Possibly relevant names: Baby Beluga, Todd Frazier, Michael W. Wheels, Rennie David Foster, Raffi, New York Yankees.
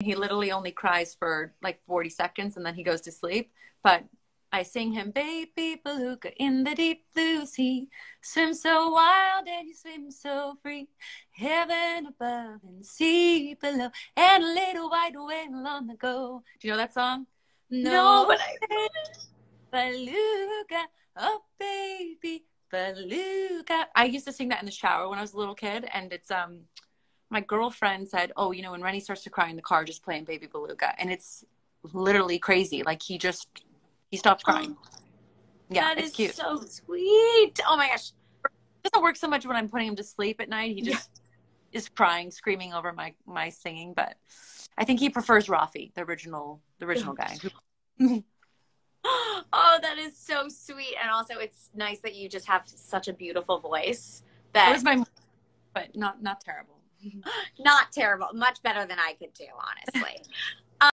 He literally only cries for like 40 seconds and then he goes to sleep. But I sing him, Baby Beluga in the deep blue sea, swim so wild and you swim so free, heaven above and sea below, and a little white whale on the go. Do you know that song? No, but I... Beluga, oh baby, beluga. I used to sing that in the shower when I was a little kid, and it's my girlfriend said, oh, you know, when Rennie starts to cry in the car, just playing Baby Beluga. And it's literally crazy. Like, he stopped crying. Oh, yeah, it's cute. That is so sweet. Oh, my gosh. It doesn't work so much when I'm putting him to sleep at night. He just is crying, screaming over my singing. But I think he prefers Raffi, the original guy. Oh, that is so sweet. And also, it's nice that you just have such a beautiful voice. That was my... But not terrible. Not terrible. Much better than I could do, honestly.